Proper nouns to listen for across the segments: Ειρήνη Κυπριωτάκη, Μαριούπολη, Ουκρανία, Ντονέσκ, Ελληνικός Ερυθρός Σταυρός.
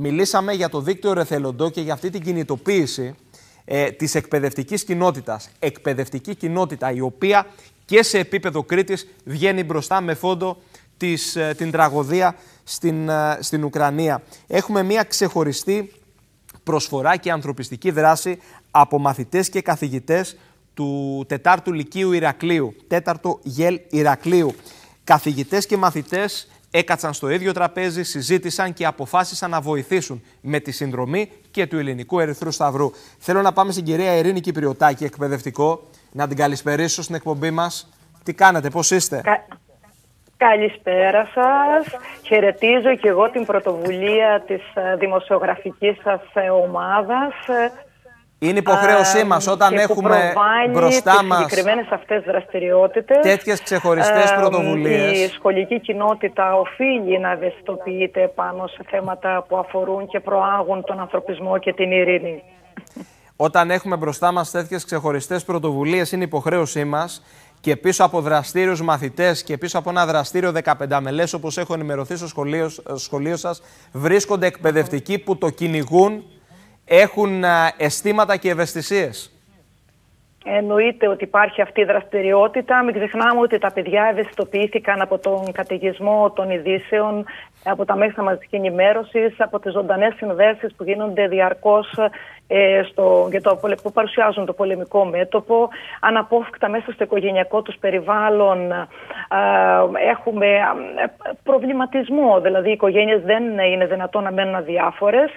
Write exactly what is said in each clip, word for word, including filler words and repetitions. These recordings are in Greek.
μιλήσαμε για το δίκτυο Ρεθελοντό και για αυτή την κινητοποίηση ε, της εκπαιδευτικής κοινότητας. Εκπαιδευτική κοινότητα η οποία και σε επίπεδο Κρήτης βγαίνει μπροστά με φόντο της, ε, την τραγωδία στην, ε, στην Ουκρανία. Έχουμε μια ξεχωριστή προσφορά και ανθρωπιστική δράση από μαθητές και καθηγητές του τέταρτου Λυκείου Ηρακλείου, τέταρτο Γελ Ηρακλείου. Καθηγητές και μαθητές έκατσαν στο ίδιο τραπέζι, συζήτησαν και αποφάσισαν να βοηθήσουν με τη συνδρομή και του Ελληνικού Ερυθρού Σταυρού. Θέλω να πάμε στην κυρία Ειρήνη Κυπριωτάκη, εκπαιδευτικό, να την καλησπερίσω στην εκπομπή μας. Τι κάνετε, πώς είστε? Κα... Καλησπέρα σας. Χαιρετίζω και εγώ την πρωτοβουλία της δημοσιογραφικής σας ομάδας. Είναι υποχρέωσή μας όταν έχουμε μπροστά μας συγκεκριμένες αυτές δραστηριότητες, τέτοιες ξεχωριστές πρωτοβουλίες. Η σχολική κοινότητα οφείλει να ευαισθητοποιείται πάνω σε θέματα που αφορούν και προάγουν τον ανθρωπισμό και την ειρήνη. Όταν έχουμε μπροστά μας τέτοιες ξεχωριστές πρωτοβουλίες, είναι υποχρέωσή μας και πίσω από δραστήριους μαθητές και πίσω από ένα δραστήριο δεκαπενταμελές, όπως έχω ενημερωθεί στο σχολείο, σχολείο σας, βρίσκονται εκπαιδευτικοί που το κυνηγούν. Έχουν αισθήματα και ευαισθησίες. Εννοείται ότι υπάρχει αυτή η δραστηριότητα. Μην ξεχνάμε ότι τα παιδιά ευαισθητοποιήθηκαν από τον καταιγισμό των ειδήσεων, από τα μέσα μαζικής ενημέρωσης, από τις ζωντανές συνδέσεις που γίνονται διαρκώς ε, στο, για το, που παρουσιάζουν το πολεμικό μέτωπο. Αναπόφευκτα μέσα στο οικογενειακό τους περιβάλλον ε, έχουμε προβληματισμό. Δηλαδή οι οικογένειες δεν είναι δυνατόν να μένουν αδιάφορες.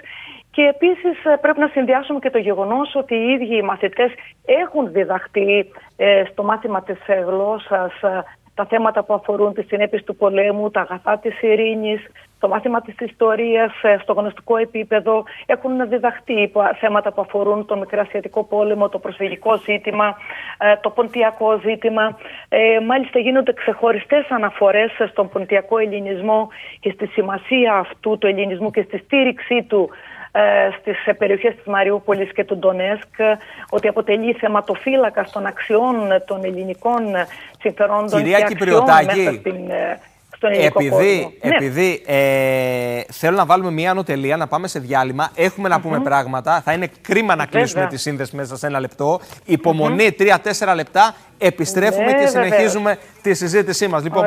Και επίσης πρέπει να συνδυάσουμε και το γεγονός ότι οι ίδιοι οι μαθητές έχουν διδαχτεί στο μάθημα της γλώσσας τα θέματα που αφορούν τις συνέπειες του πολέμου, τα αγαθά της ειρήνης, το μάθημα της ιστορίας στο γνωστικό επίπεδο. Έχουν διδαχτεί θέματα που αφορούν τον Μικρασιατικό Πόλεμο, το προσφυγικό ζήτημα, το ποντιακό ζήτημα. Μάλιστα γίνονται ξεχωριστές αναφορές στον ποντιακό ελληνισμό και στη σημασία αυτού του ελληνισμού και στη στήριξή του στις περιοχές της Μαριούπολης και του Ντονέσκ, ότι αποτελεί θεματοφύλακα των αξιών των ελληνικών συμφερόντων. Κυρία και αξιών μέσα στην, στον ελληνικό επειδή, κόσμο. Επειδή ναι. ε, θέλω να βάλουμε μία ανωτελεία, να πάμε σε διάλειμμα, έχουμε να mm -hmm. πούμε πράγματα, θα είναι κρίμα να κλείσουμε βέβαια. Τη σύνδεση μέσα σε ένα λεπτό. Υπομονή, mm -hmm. τρία τέσσερα λεπτά, επιστρέφουμε ναι, και βέβαια. Συνεχίζουμε τη συζήτησή μας. Λοιπόν,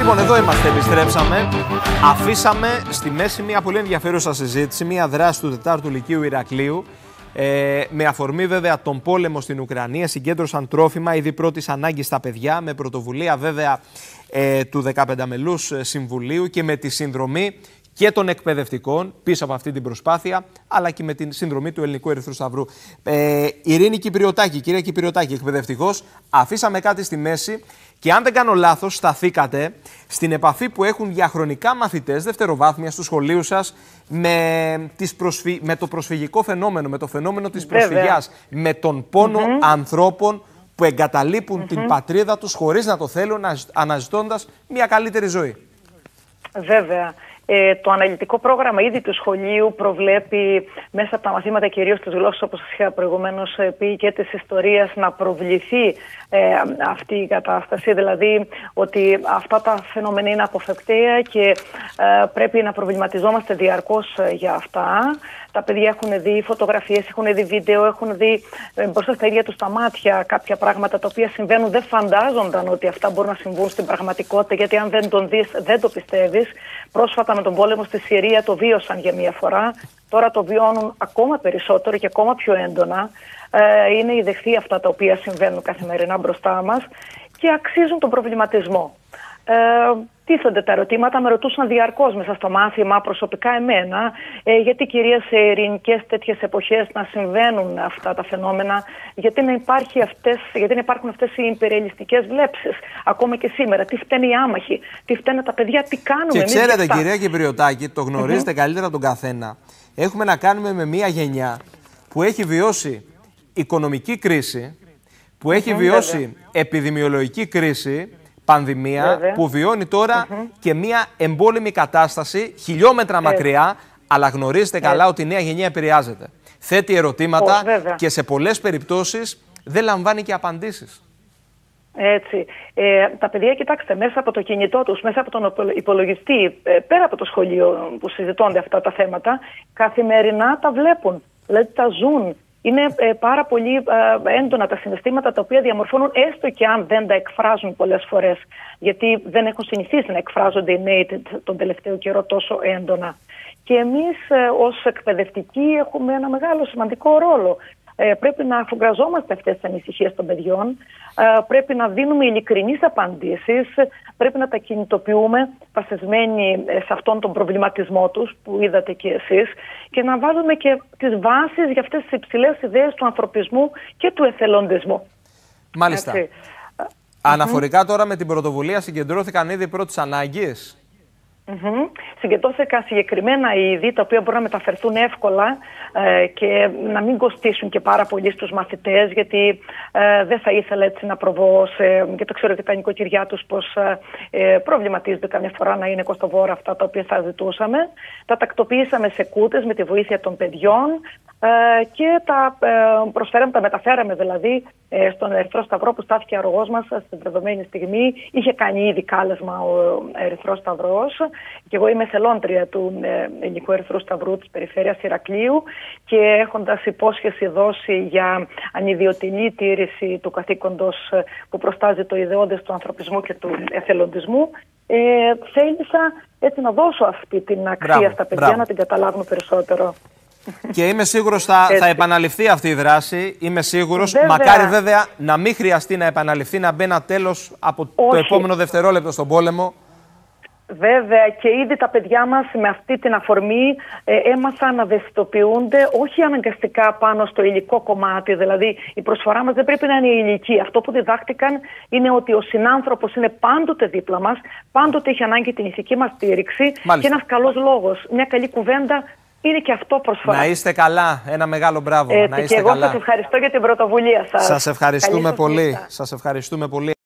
Λοιπόν, εδώ είμαστε, επιστρέψαμε. Αφήσαμε στη μέση μια πολύ ενδιαφέρουσα συζήτηση, μια δράση του τέταρτου Λυκείου Ηρακλείου. Ε, με αφορμή βέβαια τον πόλεμο στην Ουκρανία, συγκέντρωσαν τρόφιμα ήδη πρώτης ανάγκης στα παιδιά, με πρωτοβουλία βέβαια ε, του δεκαπενταμελούς Συμβουλίου και με τη συνδρομή και των εκπαιδευτικών πίσω από αυτή την προσπάθεια, αλλά και με τη συνδρομή του Ελληνικού Ερυθρού Σταυρού. Ε, Ειρήνη Κυπριωτάκη, κυρία Κυπριωτάκη, εκπαιδευτικός, αφήσαμε κάτι στη μέση. Και αν δεν κάνω λάθος, σταθήκατε στην επαφή που έχουν διαχρονικά μαθητές δευτεροβάθμιας του σχολείου σας με, τις προσφυ... με το προσφυγικό φαινόμενο, με το φαινόμενο της Βέβαια. Προσφυγιάς, με τον πόνο mm-hmm. ανθρώπων που εγκαταλείπουν mm-hmm. την πατρίδα τους χωρίς να το θέλουν, αναζητώντας μια καλύτερη ζωή. Βέβαια. Ε, το αναλυτικό πρόγραμμα ήδη του σχολείου προβλέπει μέσα από τα μαθήματα κυρίως της γλώσσας, όπως σας είχα προηγουμένως πει, και της ιστορίας να προβληθεί ε, αυτή η κατάσταση. Δηλαδή ότι αυτά τα φαινόμενα είναι αποφευκταία και ε, πρέπει να προβληματιζόμαστε διαρκώς για αυτά. Τα παιδιά έχουν δει φωτογραφίες, έχουν δει βίντεο, έχουν δει ε, μπροστά στα ίδια τους τα μάτια κάποια πράγματα τα οποία συμβαίνουν. Δεν φαντάζονταν ότι αυτά μπορούν να συμβούν στην πραγματικότητα, γιατί αν δεν τον δεις, δεν το πιστεύεις. Πρόσφατα με τον πόλεμο στη Συρία το βίωσαν για μία φορά. Τώρα το βιώνουν ακόμα περισσότερο και ακόμα πιο έντονα. Ε, είναι η δεχτή αυτά τα οποία συμβαίνουν καθημερινά μπροστά μας και αξίζουν τον προβληματισμό. Ε, τίθονται τα ερωτήματα, με ρωτούσαν διαρκώς μέσα στο μάθημα, προσωπικά εμένα, ε, γιατί κυρίως σε ειρηνικές τέτοιες εποχές να συμβαίνουν αυτά τα φαινόμενα, γιατί να, υπάρχει αυτές, γιατί να υπάρχουν αυτές οι ιμπεριαλιστικές βλέψεις, ακόμα και σήμερα. Τι φταίνε οι άμαχοι, τι φταίνε τα παιδιά, τι κάνουμε. Και ξέρετε, εμείς, κυρία Κυπριωτάκη, το γνωρίζετε mm-hmm. καλύτερα τον καθένα. Έχουμε να κάνουμε με μια γενιά που έχει βιώσει οικονομική κρίση, που έχει mm-hmm, βιώσει βέβαια. Επιδημιολογική κρίση, πανδημία, Βέβαια. Που βιώνει τώρα mm-hmm. και μια εμπόλεμη κατάσταση χιλιόμετρα ε. μακριά, αλλά γνωρίζετε ε. καλά ότι η νέα γενιά επηρεάζεται. Θέτει ερωτήματα oh, και σε πολλές περιπτώσεις δεν λαμβάνει και απαντήσεις. Έτσι. Ε, τα παιδιά, κοιτάξτε, μέσα από το κινητό τους, μέσα από τον υπολογιστή, πέρα από το σχολείο που συζητώνται αυτά τα θέματα, καθημερινά τα βλέπουν, δηλαδή τα ζουν. Είναι ε, πάρα πολύ ε, έντονα τα συναισθήματα τα οποία διαμορφώνουν, έστω και αν δεν τα εκφράζουν πολλές φορές, γιατί δεν έχουν συνηθίσει να εκφράζονται οι νέοι τον τελευταίο καιρό τόσο έντονα. Και εμείς ε, ως εκπαιδευτικοί έχουμε ένα μεγάλο σημαντικό ρόλο. Ε, πρέπει να αφουγκραζόμαστε αυτές τις ανησυχίες των παιδιών, ε, πρέπει να δίνουμε ειλικρινείς απαντήσεις, πρέπει να τα κινητοποιούμε βασισμένοι σε αυτόν τον προβληματισμό τους που είδατε και εσείς, και να βάζουμε και τις βάσεις για αυτές τις υψηλές ιδέες του ανθρωπισμού και του εθελοντισμού. Μάλιστα. Έτσι. Αναφορικά τώρα με την πρωτοβουλία, συγκεντρώθηκαν ήδη οι πρώτες ανάγκες. Mm-hmm. Συγκεντρώθηκαν συγκεκριμένα είδη τα οποία μπορούν να μεταφερθούν εύκολα ε, και να μην κοστίσουν και πάρα πολύ στους μαθητές, γιατί ε, δεν θα ήθελα έτσι να προβώ σε, και το ξέρω και τα νοικοκυριά τους πως ε, προβληματίζονται καμιά φορά να είναι κοστοβόρα αυτά τα οποία θα ζητούσαμε. Τα τακτοποιήσαμε σε κούτες με τη βοήθεια των παιδιών ε, και τα ε, προσφέραμε, τα μεταφέραμε δηλαδή ε, στον Ερυθρό Σταυρό που στάθηκε αργός μας στην δεδομένη στιγμή. Είχε κάνει ήδη κάλεσμα ο Ερυθρός Σταυρός. Και εγώ είμαι εθελόντρια του Ελληνικού Ερυθρού Σταυρού της Περιφέρειας Ηρακλείου και έχοντας υπόσχεση δώσει για ανιδιοτελή τήρηση του καθήκοντος που προστάζει το ιδεώδες του ανθρωπισμού και του εθελοντισμού, ε, θέλησα έτσι να δώσω αυτή την αξία μπράβο, στα παιδιά, μπράβο. να την καταλάβουν περισσότερο. Και είμαι σίγουρος θα, θα επαναληφθεί αυτή η δράση, είμαι σίγουρος, βέβαια. μακάρι βέβαια να μην χρειαστεί να επαναληφθεί, να μπει ένα τέλος από Όχι. το επόμενο δευτερόλεπτο στον πόλεμο. Βέβαια, και ήδη τα παιδιά μας με αυτή την αφορμή ε, έμαθαν να ευαισθητοποιούνται όχι αναγκαστικά πάνω στο υλικό κομμάτι, δηλαδή η προσφορά μας δεν πρέπει να είναι η ηλική. Αυτό που διδάχτηκαν είναι ότι ο συνάνθρωπος είναι πάντοτε δίπλα μας, πάντοτε έχει ανάγκη την ηθική μας στήριξη. Μάλιστα. Και ένας καλός λόγος, μια καλή κουβέντα είναι και αυτό προσφορά. Να είστε καλά, ένα μεγάλο μπράβο. Ε, να είστε και εγώ καλά. Σας ευχαριστώ για την πρωτοβουλία σας. Σας ευχαριστούμε σας πολύ. Σας ευχαριστούμε πολύ.